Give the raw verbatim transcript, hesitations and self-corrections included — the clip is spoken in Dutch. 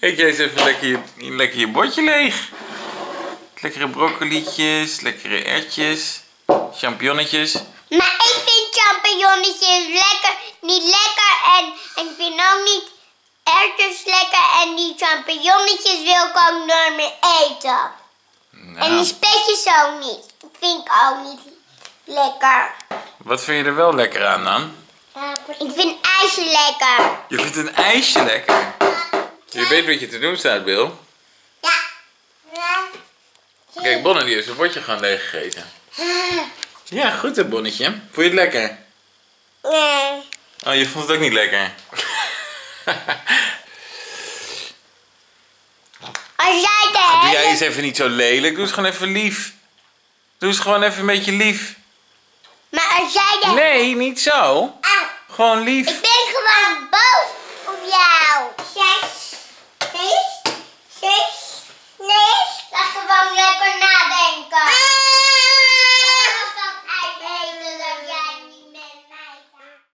Eet jij eens even lekker je, lekker je bordje leeg. Lekkere broccolietjes, lekkere ertjes, champignonnetjes. Maar ik vind champignonnetjes lekker, niet lekker en, en ik vind ook niet ertjes lekker. En die champignonnetjes wil ik ook nooit meer eten. Nou. En die spetjes ook niet. Dat vind ik ook niet lekker. Wat vind je er wel lekker aan dan? Uh, ik vind ijsje lekker. Je vindt een ijsje lekker? Je weet wat je te doen staat, Bill. Ja. Ja. Kijk, Bonne die heeft zijn bordje gewoon leeg gegeten. Ja, goed hè, Bonnetje. Vond je het lekker? Nee. Oh, je vond het ook niet lekker? Als jij het hebt. Doe jij eens even niet zo lelijk. Doe het gewoon even lief. Doe het gewoon even een beetje lief. Maar als jij het hebt. Nee, niet zo. Ah. Gewoon lief.